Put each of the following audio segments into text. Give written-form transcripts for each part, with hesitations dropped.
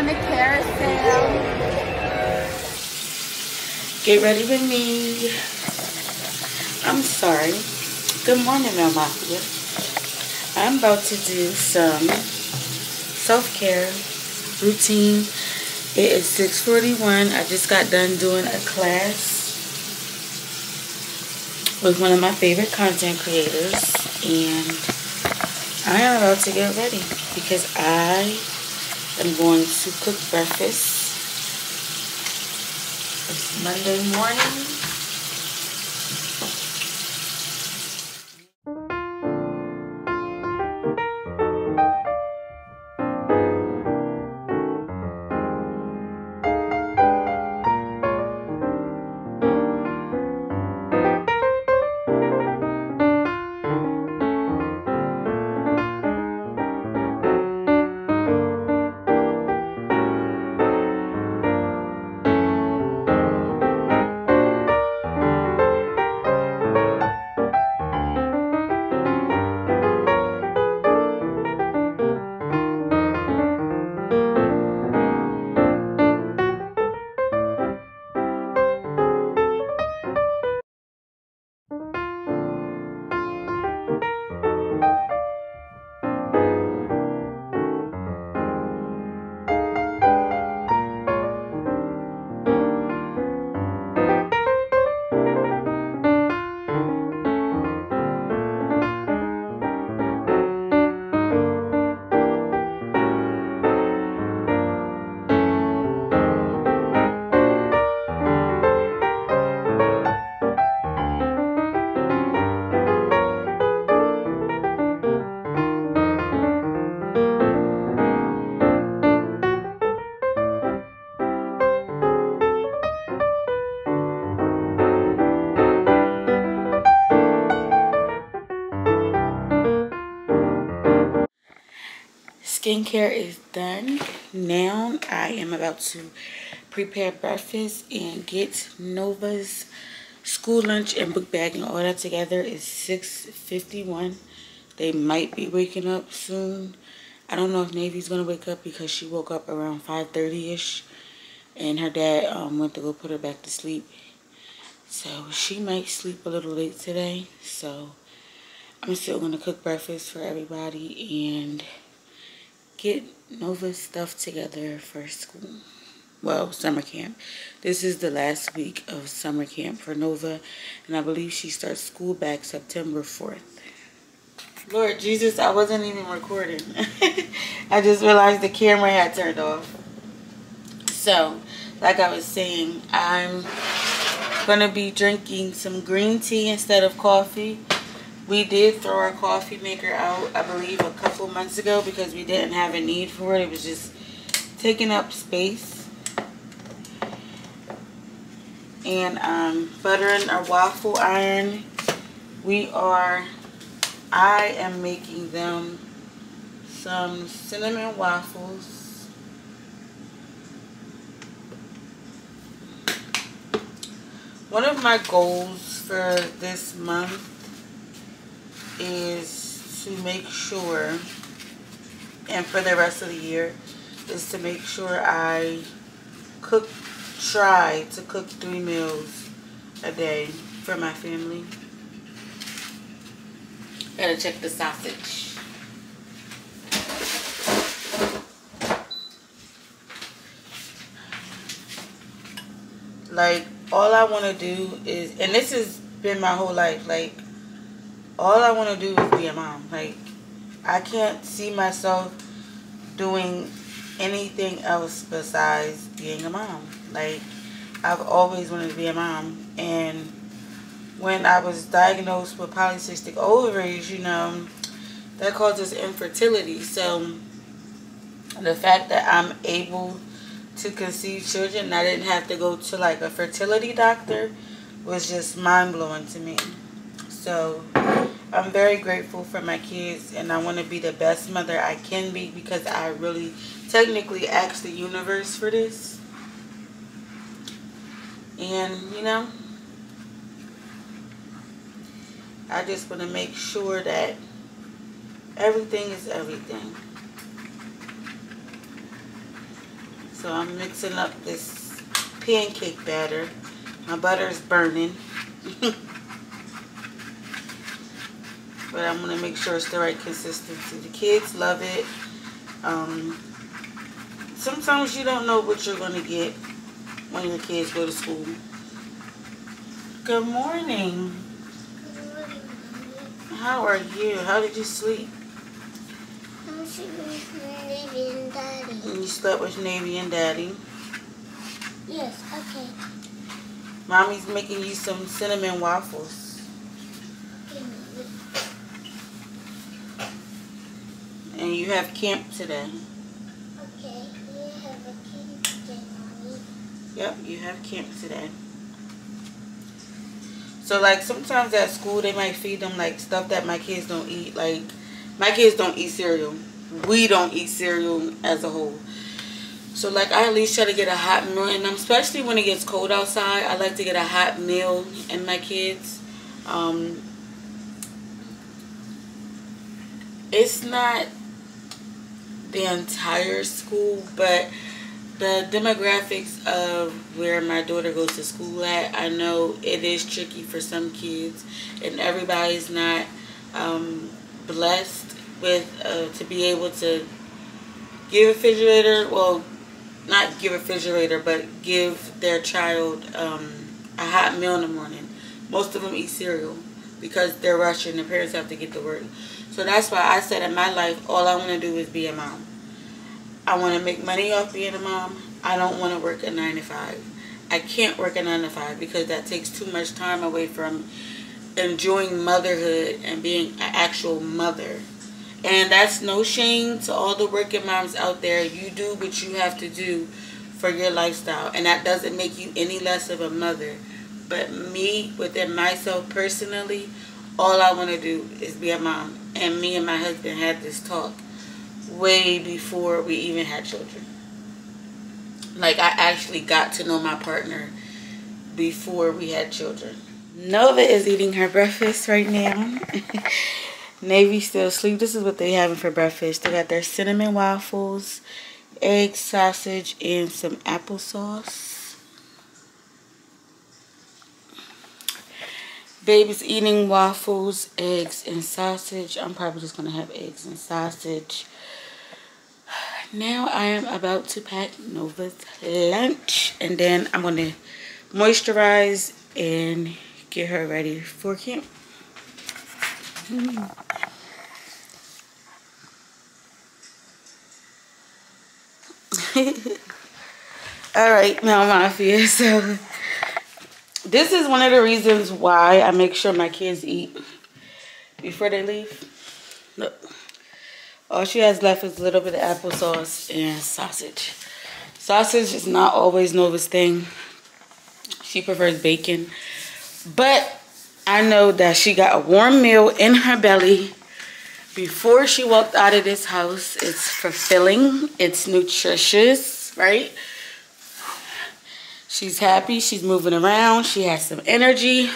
on the carousel. Get ready with me. I'm sorry. Good morning, Mel Mafia. I'm about to do some self-care routine. It is 6:41. I just got done doing a class with one of my favorite content creators, and I am about to get ready because I am going to cook breakfast. It's Monday morning. Skincare is done. Now I am about to prepare breakfast and get Nova's school lunch and book bag and all that together. It's 6:51. They might be waking up soon. I don't know if Navy's gonna wake up because she woke up around 5:30ish, and her dad went to go put her back to sleep. So she might sleep a little late today. So I'm still gonna cook breakfast for everybody and get Nova's stuff together for school. Well, summer camp. This is the last week of summer camp for Nova, and I believe she starts school back September 4th. Lord Jesus, I wasn't even recording. I just realized the camera had turned off. So, like I was saying, I'm gonna be drinking some green tea instead of coffee. We did throw our coffee maker out, I believe, a couple months ago because we didn't have a need for it. It was just taking up space. And buttering our waffle iron. I am making them some cinnamon waffles. One of my goals for this month is to make sure, and for the rest of the year, is to make sure I try to cook 3 meals a day for my family. Gotta check the sausage. Like, all I want to do is, and this has been my whole life, like, all I want to do is be a mom. Like, I can't see myself doing anything else besides being a mom. Like, I've always wanted to be a mom. And when I was diagnosed with polycystic ovaries, you know, that causes infertility. So, the fact that I'm able to conceive children and I didn't have to go to, like, a fertility doctor was just mind-blowing to me. So, I'm very grateful for my kids, and I want to be the best mother I can be because I really technically asked the universe for this. And, you know, I just want to make sure that everything is everything. So I'm mixing up this pancake batter. My butter is burning. But I'm going to make sure it's the right consistency. The kids love it. Sometimes you don't know what you're going to get when your kids go to school. Good morning. Good morning. How are you? How did you sleep? I slept with Navy and Daddy. And you slept with Navy and Daddy? Yes, okay. Mommy's making you some cinnamon waffles. And you have camp today. Okay, you have a camp today, Mommy. Yep, you have camp today. So, like, sometimes at school they might feed them, like, stuff that my kids don't eat. Like, my kids don't eat cereal. We don't eat cereal as a whole. So, like, I at least try to get a hot meal. And especially when it gets cold outside, I like to get a hot meal in my kids. It's not the entire school, but the demographics of where my daughter goes to school at, I know it is tricky for some kids, and everybody's not blessed with to be able to give a refrigerator, well, not give a refrigerator, but give their child a hot meal in the morning. Most of them eat cereal because they're rushing, the parents have to get to work. So that's why I said in my life, all I want to do is be a mom. I want to make money off being a mom. I don't want to work a 9-to-5. I can't work a 9-to-5 because that takes too much time away from enjoying motherhood and being an actual mother. And that's no shame to all the working moms out there. You do what you have to do for your lifestyle. And that doesn't make you any less of a mother. But me, within myself personally, all I want to do is be a mom. And me and my husband had this talk way before we even had children. Like, I actually got to know my partner before we had children. Nova is eating her breakfast right now. Navy's still asleep. This is what they're having for breakfast. They got their cinnamon waffles, egg, sausage, and some applesauce. Baby's eating waffles, eggs, and sausage. I'm probably just going to have eggs and sausage. Now I am about to pack Nova's lunch. And then I'm going to moisturize and get her ready for camp. Alright, now Mafia, so... this is one of the reasons why I make sure my kids eat before they leave. Look, all she has left is a little bit of applesauce and sausage. Sausage is not always Nova's thing. She prefers bacon. But I know that she got a warm meal in her belly before she walked out of this house. It's fulfilling. It's nutritious, right? She's happy. She's moving around. She has some energy.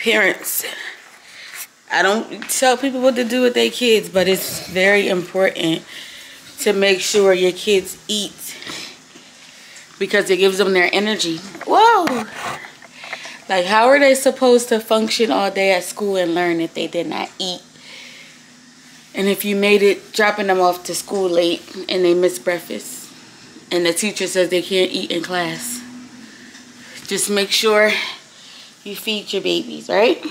Parents, I don't tell people what to do with their kids, but it's very important to make sure your kids eat because it gives them their energy. Whoa! Like, how are they supposed to function all day at school and learn if they did not eat? And if you made it, dropping them off to school late and they missed breakfast. And the teacher says they can't eat in class. Just make sure you feed your babies, right?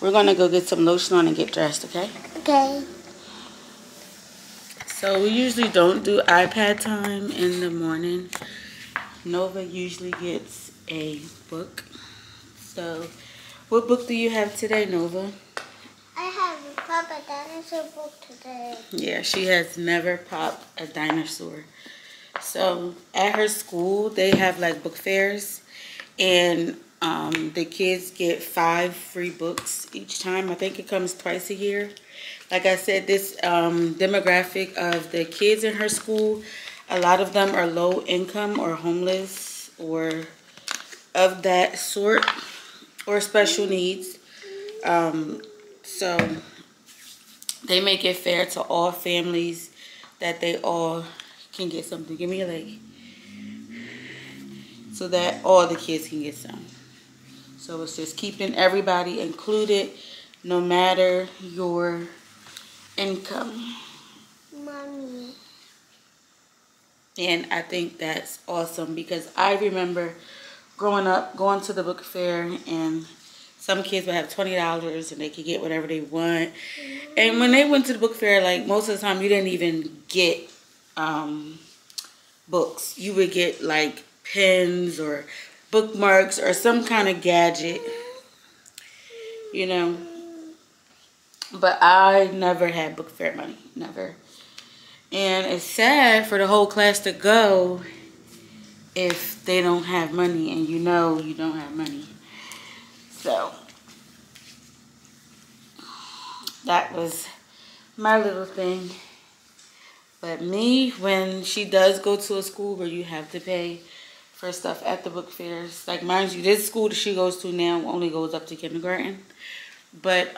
We're going to go get some lotion on and get dressed, okay? Okay. So we usually don't do iPad time in the morning. Nova usually gets a book. So what book do you have today, Nova? I have a Pop a Dinosaur book today. Yeah, she has never popped a dinosaur. So at her school they have like book fairs, and the kids get 5 free books each time. I think it comes twice a year. Like I said, this demographic of the kids in her school, a lot of them are low income or homeless or of that sort or special needs. So they make it fair to all families that they all can get something. Give me a leg. So that all the kids can get some. So it's just keeping everybody included, no matter your income. Mommy. And I think that's awesome, because I remember growing up, going to the book fair, and some kids would have $20 and they could get whatever they want. And when they went to the book fair, like, most of the time you didn't even get books. You would get like pens or bookmarks or some kind of gadget, you know. But I never had book fair money, never. And it's sad for the whole class to go if they don't have money, and you know you don't have money. So that was my little thing. But me, when she does go to a school where you have to pay for stuff at the book fairs, like, mind you, this school that she goes to now only goes up to kindergarten. But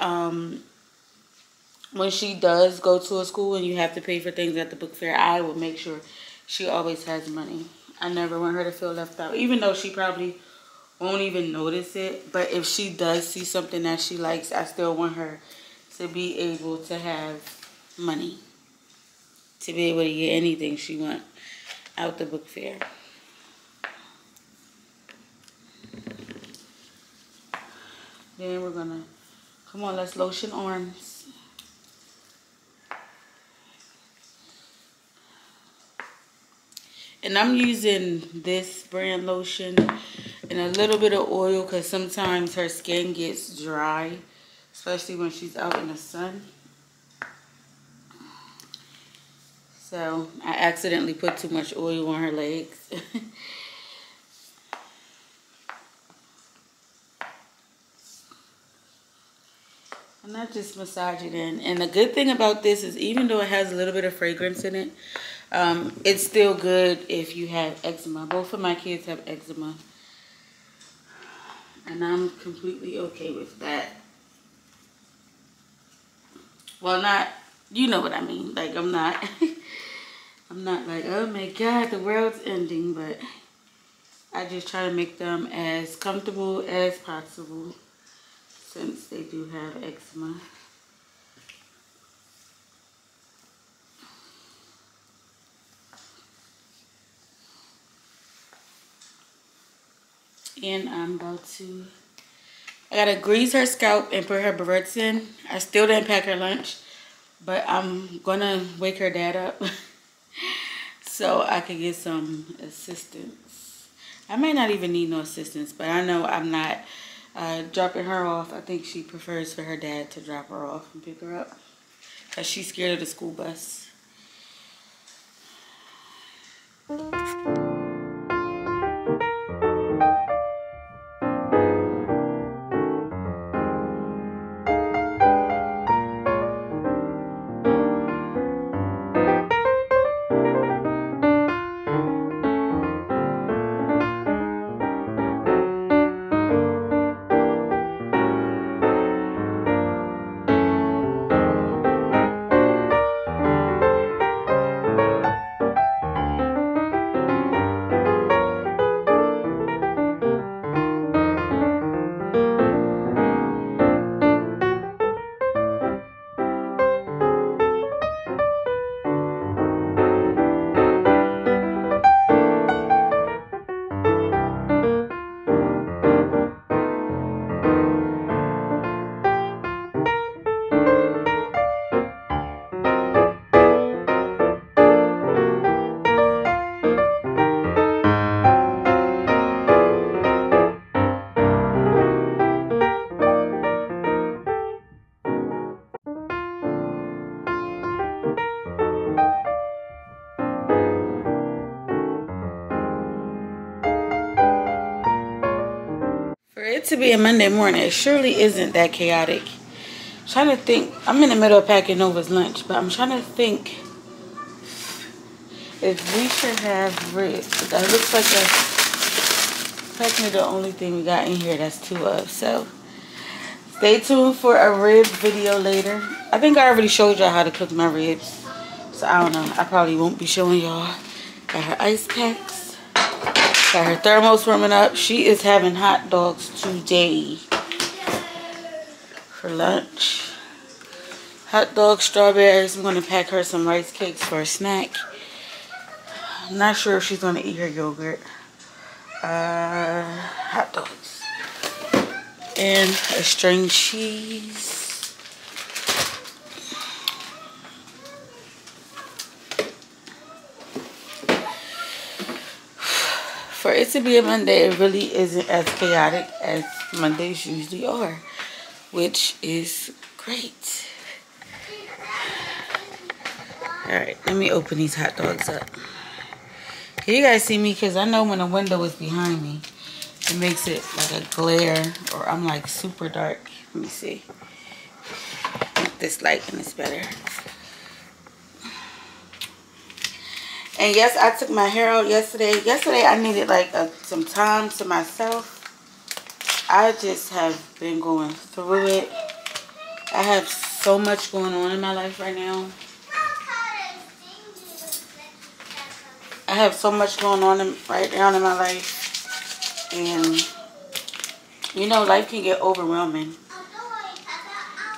when she does go to a school and you have to pay for things at the book fair, I will make sure she always has money. I never want her to feel left out, even though she probably won't even notice it. But if she does see something that she likes, I still want her to be able to have money, to be able to get anything she wants out the book fair. Then we're gonna, come on, let's lotion arms. And I'm using this brand lotion and a little bit of oil, because sometimes her skin gets dry, especially when she's out in the sun. So I accidentally put too much oil on her legs. And I just massage it in. And the good thing about this is, even though it has a little bit of fragrance in it, it's still good if you have eczema. Both of my kids have eczema, and I'm completely okay with that. Well, not, you know what I mean. Like, I'm not, I'm not like, oh my God, the world's ending. But I just try to make them as comfortable as possible, since they do have eczema. And I'm about to, I gotta grease her scalp and put her berets in. I still didn't pack her lunch, but I'm gonna wake her dad up so I can get some assistance. I may not even need no assistance, but I know I'm not dropping her off. I think she prefers for her dad to drop her off and pick her up, because she's scared of the school bus. To be a Monday morning, it surely isn't that chaotic. I'm trying to think. I'm in the middle of packing Nova's lunch, but I'm trying to think if we should have ribs. That looks like that's technically the only thing we got in here that's two of. So stay tuned for a rib video later. I think I already showed y'all how to cook my ribs, so So I don't know. I probably won't be showing y'all. Got her ice packs. Got her thermos warming up. She is having hot dogs today for lunch. Hot dogs, strawberries. I'm going to pack her some rice cakes for a snack. I'm not sure if she's going to eat her yogurt. Hot dogs. And a string cheese. For it to be a Monday, it really isn't as chaotic as Mondays usually are, which is great. Alright, let me open these hot dogs up. Can you guys see me? Because I know when the window is behind me, it makes it like a glare, or I'm like super dark. Let me see. Put this light and it's better. And yes, I took my hair out yesterday. Yesterday, I needed like some time to myself. I just have been going through it. I have so much going on in my life right now. I have so much going on right now in my life. And, you know, life can get overwhelming.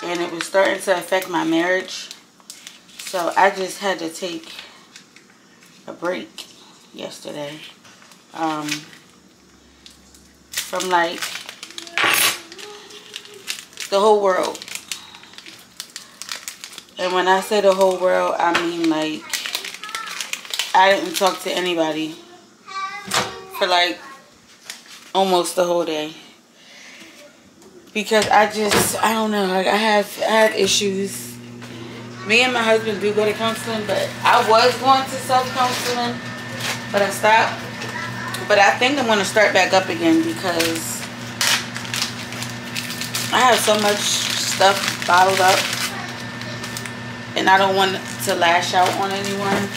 And it was starting to affect my marriage. So I just had to take a break yesterday from like the whole world. And when I say the whole world, I mean like I didn't talk to anybody for like almost the whole day, because I don't know, like I have issues. Me and my husband do go to counseling, but I was going to self-counseling, but I stopped. But I think I'm going to start back up again, because I have so much stuff bottled up, and I don't want to lash out on anyone.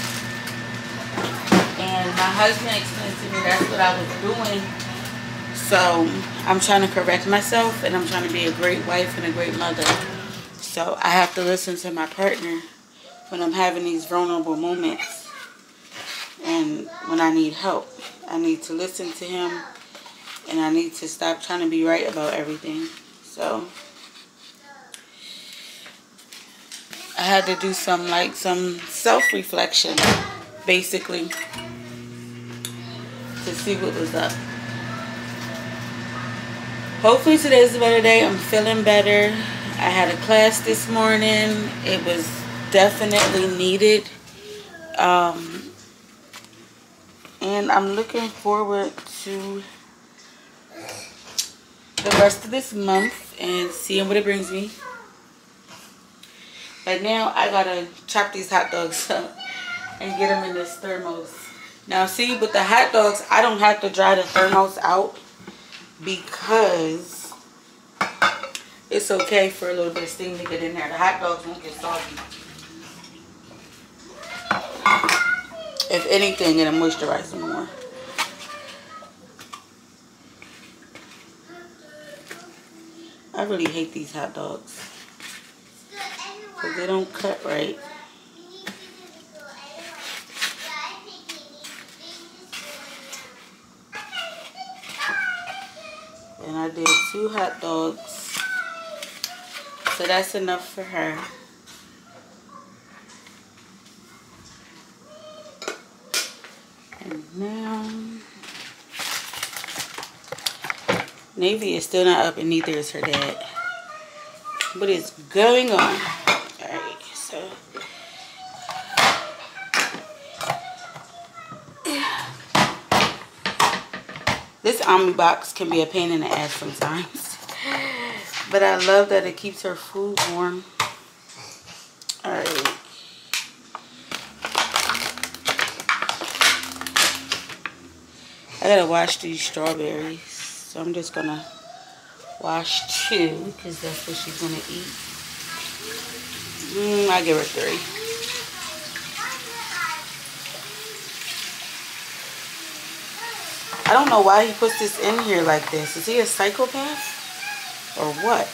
And my husband explained to me that's what I was doing. So I'm trying to correct myself, and I'm trying to be a great wife and a great mother. So I have to listen to my partner when I'm having these vulnerable moments and when I need help. I need to listen to him, and I need to stop trying to be right about everything. So I had to do some self-reflection, basically, to see what was up. Hopefully today's a better day. I'm feeling better. I had a class this morning. It was definitely needed. And I'm looking forward to the rest of this month and seeing what it brings me. But now I gotta chop these hot dogs up and get them in this thermos. Now see, with the hot dogs, I don't have to dry the thermos out, because it's okay for a little bit of steam to get in there. The hot dogs won't get soggy. If anything, it'll moisturize them more. I really hate these hot dogs, because they don't cut right. And I did 2 hot dogs. So that's enough for her. And now Navy is still not up, and neither is her dad. What is going on? Alright, so this Omni box can be a pain in the ass sometimes. But I love that it keeps her food warm. Alright. I gotta wash these strawberries. So I'm just gonna wash 2, because that's what she's gonna eat. I give her 3. I don't know why he puts this in here like this. Is he a psychopath? Or what?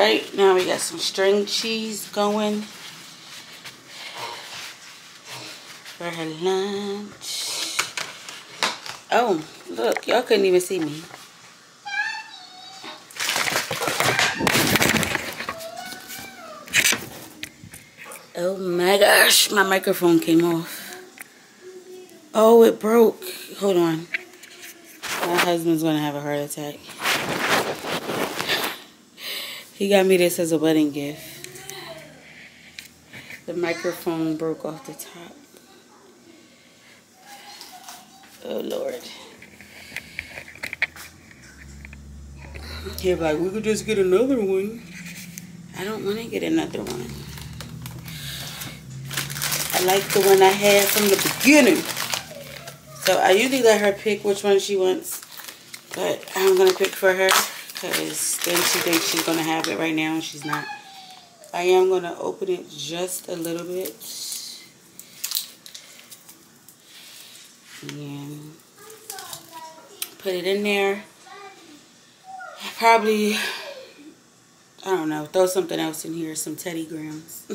Right now we got some string cheese going for her lunch. Oh, look, y'all couldn't even see me. Oh my gosh, my microphone came off. Oh, it broke. Hold on. My husband's gonna have a heart attack. He got me this as a wedding gift. The microphone broke off the top. Oh, Lord. He's like, we could just get another one. I don't want to get another one. I like the one I had from the beginning. So I usually let her pick which one she wants. But I'm going to pick for her, because then she thinks she's going to have it right now and she's not. I am going to open it just a little bit. And put it in there. Probably, I don't know, throw something else in here, some Teddy Grahams.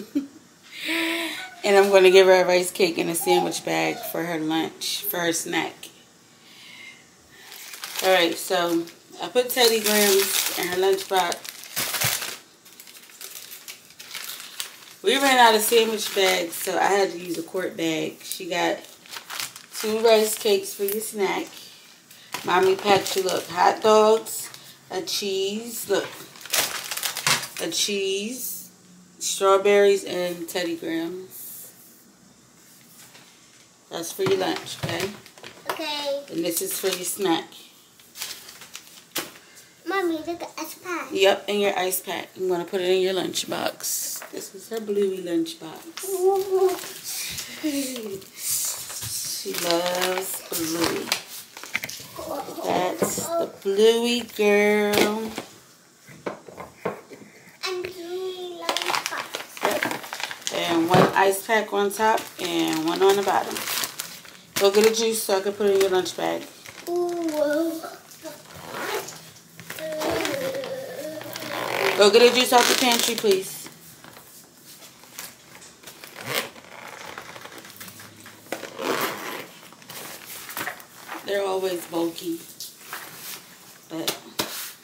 And I'm going to give her a rice cake in a sandwich bag for her lunch, for her snack. Alright, so I put Teddy Grahams in her lunchbox. We ran out of sandwich bags, so I had to use a quart bag. She got 2 rice cakes for your snack. Mommy packed you, look, hot dogs, a cheese, look, a cheese, strawberries, and Teddy Grahams. That's for your lunch, okay? Okay. And this is for your snack. Mommy, look at ice pack. Yep, in your ice pack. I'm going to put it in your lunch box. This is her Bluey lunch box. She loves Bluey. That's the Bluey girl. And Bluey lunch box. Yep. And one ice pack on top and one on the bottom. Go get a juice so I can put it in your lunch bag. Ooh. Go get a juice off the pantry, please. They're always bulky. But as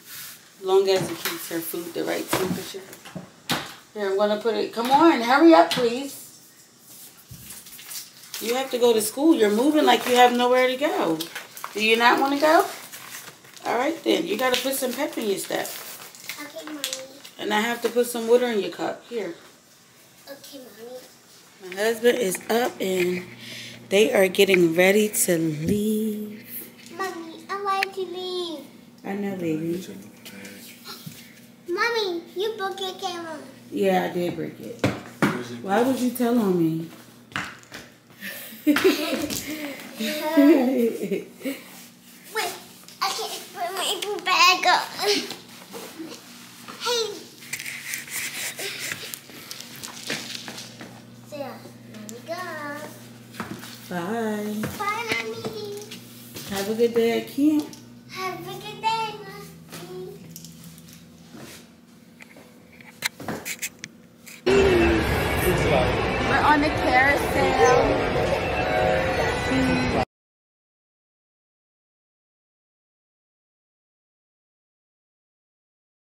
long as it keeps her food the right temperature. Here, I'm going to put it. Come on, hurry up, please. You have to go to school. You're moving like you have nowhere to go. Do you not want to go? All right, then. You got to put some pep in your step. And I have to put some water in your cup. Here. Okay, Mommy. My husband is up and they are getting ready to leave. Mommy, I like to leave. I know, baby. Mommy, you broke your camera. Yeah, I did break it. Why would you tell on me? Wait, I can't put my apron back up. Hey. There, Mommy goes. Bye. Bye, Mommy. Have a good day at camp.